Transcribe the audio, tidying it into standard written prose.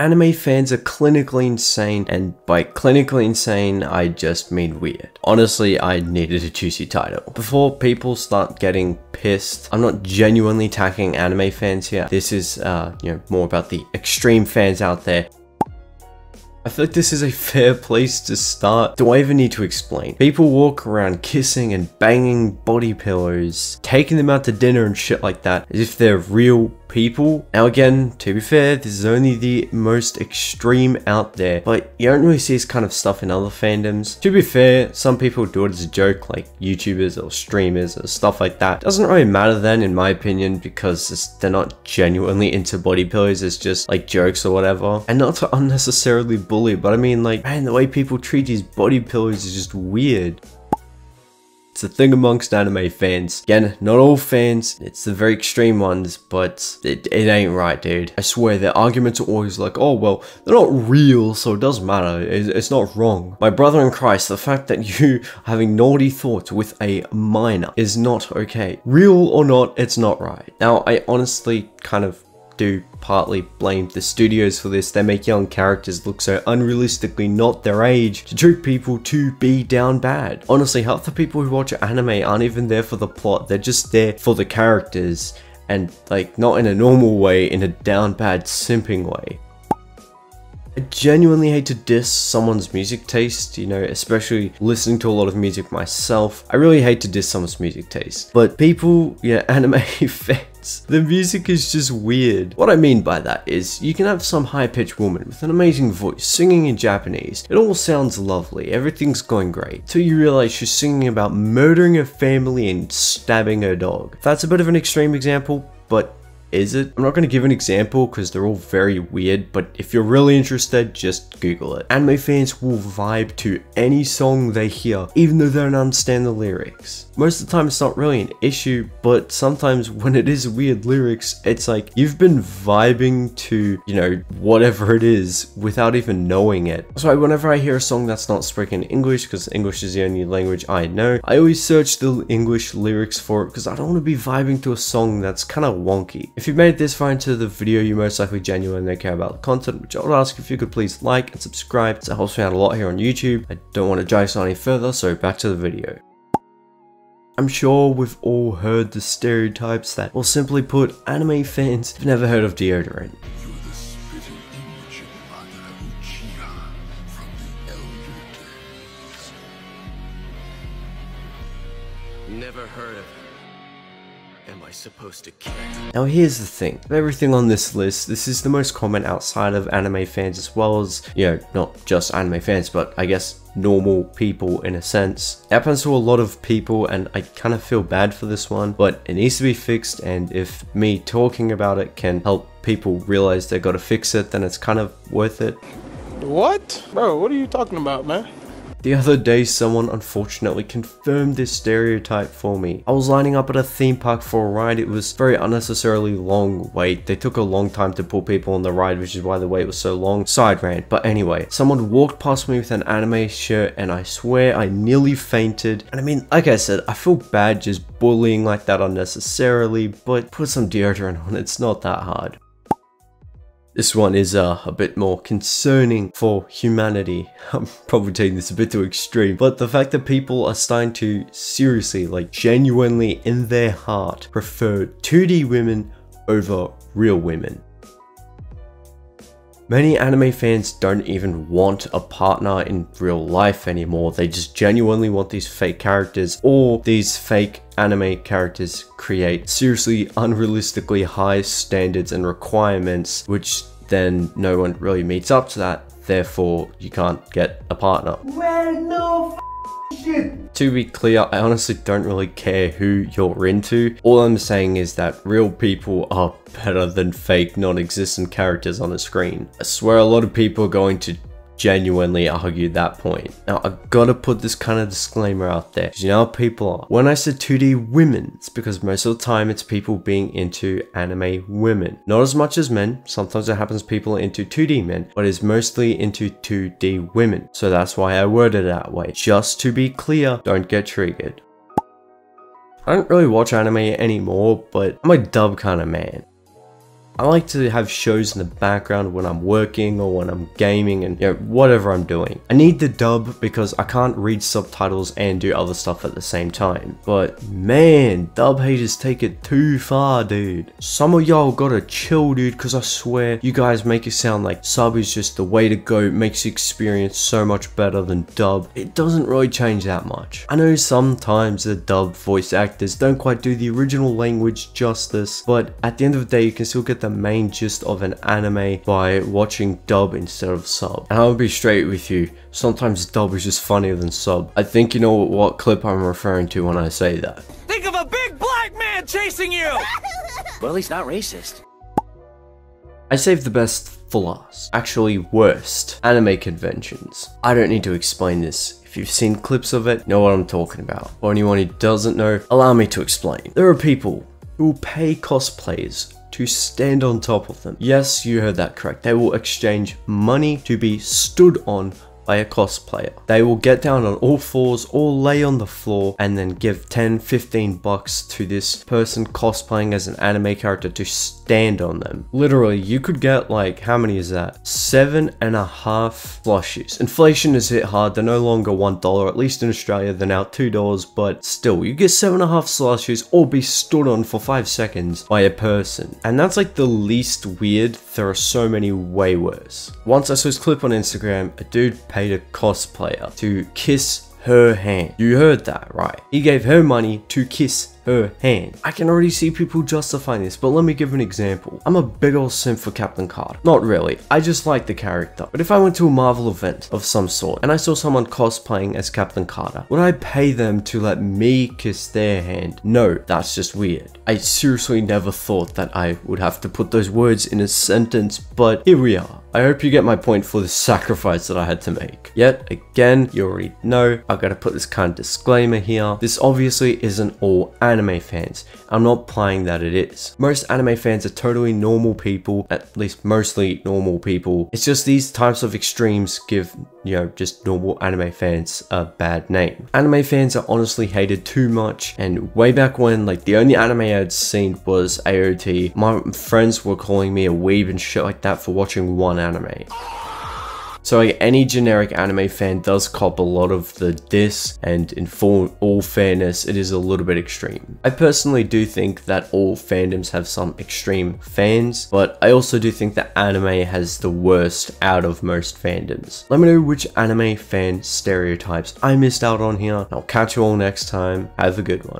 Anime fans are clinically insane, and by clinically insane, I just mean weird. Honestly, I needed a juicy title. Before people start getting pissed, I'm not genuinely attacking anime fans here. This is, you know, more about the extreme fans out there. I feel like this is a fair place to start. Do I even need to explain? People walk around kissing and banging body pillows, taking them out to dinner and shit like that, as if they're real people. Now again, to be fair, this is only the most extreme out there, but you don't really see this kind of stuff in other fandoms. To be fair, some people do it as a joke, like YouTubers or streamers or stuff like that. Doesn't really matter then, in my opinion, because they're not genuinely into body pillows. It's just like jokes or whatever. And not to unnecessarily bully, but I mean, like, man, the way people treat these body pillows is just weird. It's a thing amongst anime fans. Again, not all fans, it's the very extreme ones, but it ain't right, dude. I swear, their arguments are always like, oh, well, they're not real, so it doesn't matter, it's not wrong. My brother in Christ, the fact that you having naughty thoughts with a minor is not okay. Real or not, it's not right. Now, I honestly kind of do partly blame the studios for this. They make young characters look so unrealistically not their age to trick people to be down bad. Honestly, half the people who watch anime aren't even there for the plot, they're just there for the characters, and like, not in a normal way, in a down bad simping way. I genuinely hate to diss someone's music taste, you know, especially listening to a lot of music myself. I really hate to diss someone's music taste, but people, yeah, anime fans, the music is just weird. What I mean by that is, you can have some high-pitched woman with an amazing voice singing in Japanese. It all sounds lovely, everything's going great, till you realize she's singing about murdering her family and stabbing her dog. That's a bit of an extreme example, but is it? I'm not going to give an example because they're all very weird, but if you're really interested, just Google it. Anime fans will vibe to any song they hear, even though they don't understand the lyrics. Most of the time, it's not really an issue, but sometimes when it is weird lyrics, it's like you've been vibing to, you know, whatever it is without even knowing it. So whenever I hear a song that's not spoken in English, because English is the only language I know, I always search the English lyrics for it because I don't want to be vibing to a song that's kind of wonky. If you made it this far into the video, you most likely genuinely care about the content, which I would ask if you could please like and subscribe. It helps me out a lot here on YouTube. I don't want to dive any further, so back to the video. I'm sure we've all heard the stereotypes that, well, simply put, anime fans have never heard of deodorant. You are the spitting image of Mother Uchiha from the elder days. Never heard of it. Am I supposed to care? Now here's the thing, with everything on this list, this is the most common outside of anime fans, as well as, you know, not just anime fans, but I guess normal people in a sense. It happens to a lot of people, and I kind of feel bad for this one, but it needs to be fixed, and if me talking about it can help people realize they gotta fix it, then it's kind of worth it. What? Bro, what are you talking about, man? The other day, someone unfortunately confirmed this stereotype for me. I was lining up at a theme park for a ride. It was very unnecessarily long wait. They took a long time to pull people on the ride, which is why the wait was so long. Side rant, but anyway, someone walked past me with an anime shirt, and I swear I nearly fainted. And I mean, like I said, I feel bad just bullying like that unnecessarily, but put some deodorant on, it's not that hard. This one is a bit more concerning for humanity. I'm probably taking this a bit too extreme, but the fact that people are starting to seriously, like genuinely in their heart, prefer 2D women over real women. Many anime fans don't even want a partner in real life anymore. They just genuinely want these fake characters, or these fake anime characters create seriously unrealistically high standards and requirements, which then no one really meets up to that. Therefore, you can't get a partner. Well, no shit. To be clear, I honestly don't really care who you're into. All I'm saying is that real people are better than fake non-existent characters on a screen. I swear a lot of people are going to genuinely argue that point. Now I've got to put this kind of disclaimer out there, because you know how people are. When I said 2D women, it's because most of the time it's people being into anime women. Not as much as men, sometimes it happens people are into 2D men, but it's mostly into 2D women. So that's why I worded it that way. Just to be clear, don't get triggered. I don't really watch anime anymore, but I'm a dub kind of man. I like to have shows in the background when I'm working or when I'm gaming and, you know, whatever I'm doing. I need the dub because I can't read subtitles and do other stuff at the same time. But man, dub haters take it too far, dude. Some of y'all gotta chill, dude, because I swear you guys make it sound like sub is just the way to go. It makes the experience so much better than dub. It doesn't really change that much. I know sometimes the dub voice actors don't quite do the original language justice, but at the end of the day, you can still get the main gist of an anime by watching dub instead of sub. And I'll be straight with you, sometimes dub is just funnier than sub. I think you know what clip I'm referring to when I say that. Think of a big black man chasing you! Well, he's not racist. I saved the best for last. Actually, worst anime conventions. I don't need to explain this. If you've seen clips of it, know what I'm talking about. For anyone who doesn't know, allow me to explain. There are people who will pay cosplayers to stand on top of them. Yes, you heard that correct. They will exchange money to be stood on by a cosplayer. They will get down on all fours or lay on the floor and then give 10–15 bucks to this person cosplaying as an anime character to stand on them. Literally, you could get like, how many is that? 7.5 flushes. Inflation has hit hard. They're no longer $1, at least in Australia. They're now $2, but still, you get 7.5 slushes or be stood on for 5 seconds by a person. And that's like the least weird. There are so many way worse. Once I saw this clip on Instagram, a dude paid a cosplayer to kiss her hand. You heard that right. He gave her money to kiss her hand. I can already see people justifying this, but let me give an example. I'm a big ol' simp for Captain Carter. Not really, I just like the character. But if I went to a Marvel event of some sort and I saw someone cosplaying as Captain Carter, would I pay them to let me kiss their hand? No, that's just weird. I seriously never thought that I would have to put those words in a sentence, but here we are. I hope you get my point for the sacrifice that I had to make. Yet again, you already know, I've got to put this kind of disclaimer here. This obviously isn't all anime fans. I'm not implying that it is. Most anime fans are totally normal people, at least mostly normal people. It's just these types of extremes give, you know, just normal anime fans a bad name. Anime fans are honestly hated too much, and way back when, like, the only anime I'd seen was AOT, my friends were calling me a weeb and shit like that for watching one anime. So like, any generic anime fan does cop a lot of the diss, and in all fairness, it is a little bit extreme. I personally do think that all fandoms have some extreme fans, but I also do think that anime has the worst out of most fandoms. Let me know which anime fan stereotypes I missed out on here. I'll catch you all next time. Have a good one.